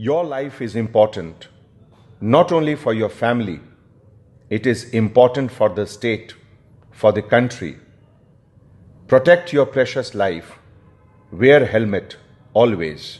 Your life is important, not only for your family, it is important for the state, for the country. Protect your precious life. Wear helmet always.